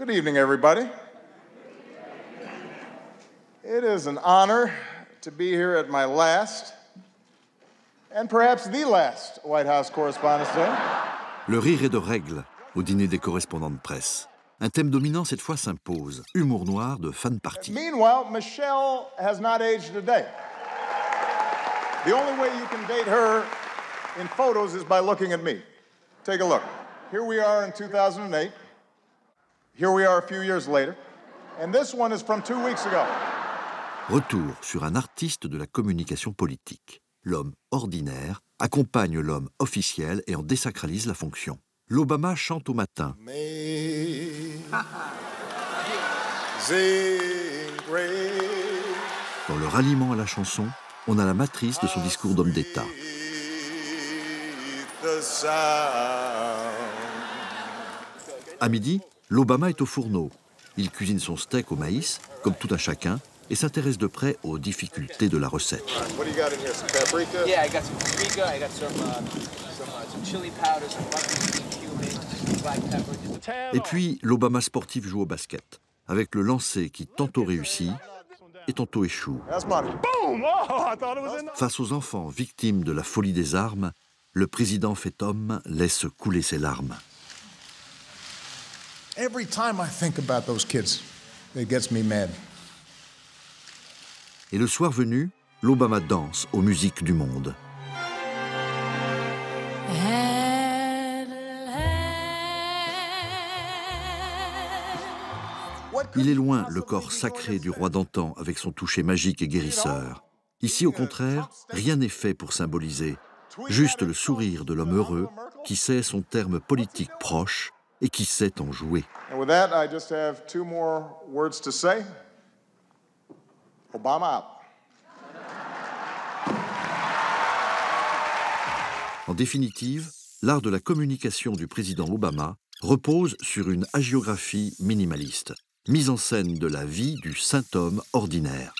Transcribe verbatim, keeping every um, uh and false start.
Good evening, everybody. It is an honor to be here at my last, and perhaps the last, White House Correspondents' Dinner. Le rire est de règle au dîner des correspondants de presse. Un thème dominant cette fois s'impose, humour noir de fan party. Meanwhile, Michelle has not aged a day. The only way you can date her in photos is by looking at me. Take a look. Here we are in two thousand eight. Here we are a few years later. And this one is from two weeks ago. Retour sur un artiste de la communication politique. L'homme ordinaire accompagne l'homme officiel et en désacralise la fonction. L'Obama chante au matin. Dans le ralliement à la chanson, on a la matrice de son discours d'homme d'État. À midi, l'Obama est au fourneau. Il cuisine son steak au maïs, comme tout un chacun, et s'intéresse de près aux difficultés de la recette. Et puis, l'Obama sportif joue au basket, avec le lancer qui tantôt réussit et tantôt échoue. Face aux enfants victimes de la folie des armes, le président fait homme, laisse couler ses larmes. Every time I think about those kids, it gets me mad. Et le soir venu, l'Obama danse aux musiques du monde. Il est loin le corps sacré du roi d'antan avec son toucher magique et guérisseur. Ici, au contraire, rien n'est fait pour symboliser. Juste le sourire de l'homme heureux qui sait son terme politique proche et qui sait en jouer. Obama out. En définitive, l'art de la communication du président Obama repose sur une hagiographie minimaliste, mise en scène de la vie du saint homme ordinaire.